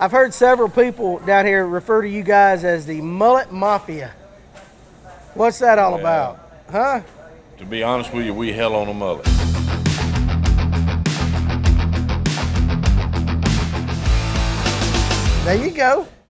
I've heard several people down here refer to you guys as the Mullet Mafia. What's that all about? Huh? To be honest with you, we hell on a mullet. There you go.